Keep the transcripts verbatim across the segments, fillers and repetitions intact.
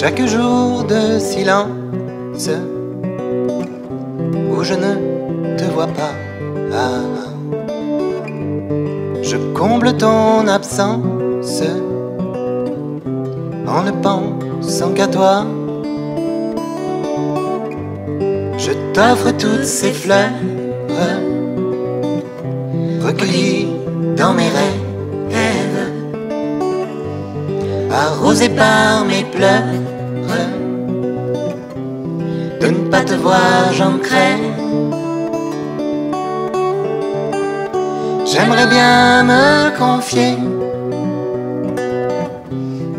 chaque jour de silence où je ne te vois pas. Ah, je comble ton absence en ne pensant qu'à toi. Je t'offre toutes ces fleurs recueillies dans mes rêves, arrosées par mes pleurs. De ne pas te voir, j'en crève. J'aimerais bien me confier,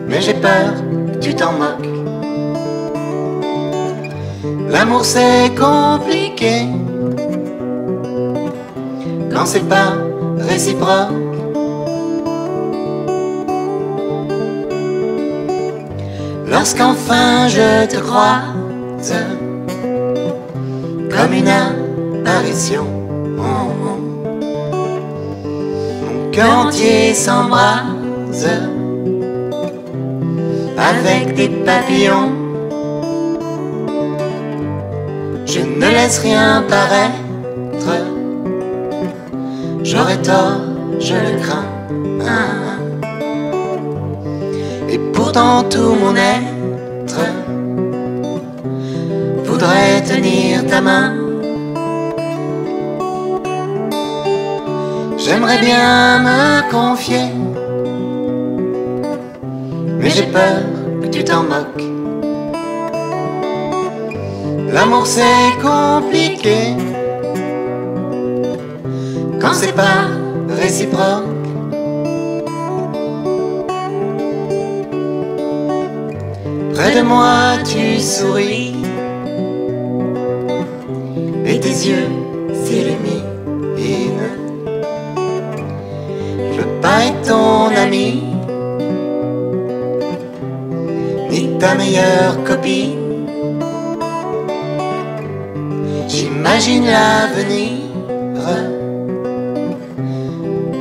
mais j'ai peur, tu t'en moques. L'amour c'est compliqué quand c'est pas réciproque. Lorsqu'enfin je te croise comme une apparition, mon cœur entier s'embrase avec des papillons. Je ne laisse rien paraître, j'aurais tort, je le crains. Et pourtant tout mon être voudrait tenir ta main. J'aimerais bien me confier, mais j'ai peur que tu t'en moques. L'amour c'est compliqué quand c'est pas réciproque. Près de moi tu souris et tes yeux s'illuminent. Je veux pas être ton ami ni ta meilleure copine. J'imagine l'avenir,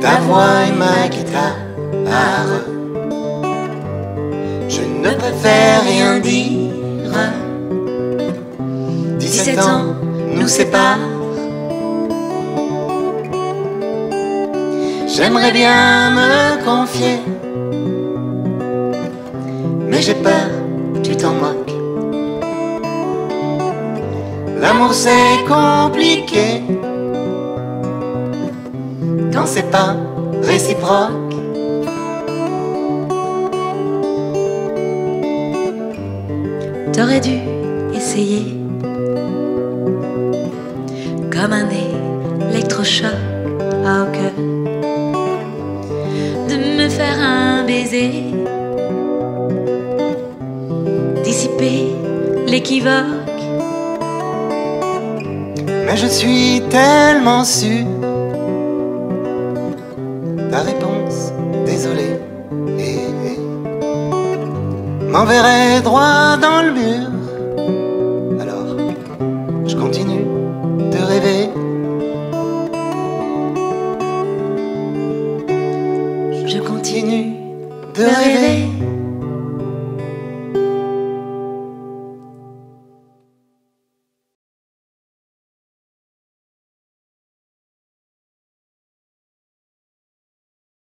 ta voix et ma guitare. Je ne préfère rien dire, dix-sept ans nous séparent. J'aimerais bien me confier, mais j'ai peur, tu t'en moques. L'amour c'est compliqué quand c'est pas réciproque. T'aurais dû essayer comme un électrochoc de me faire un baiser, dissiper l'équivoque. Mais je suis tellement sûr, ta réponse, désolé, eh, eh, m'enverrait droit dans le mur. Alors, je continue de rêver.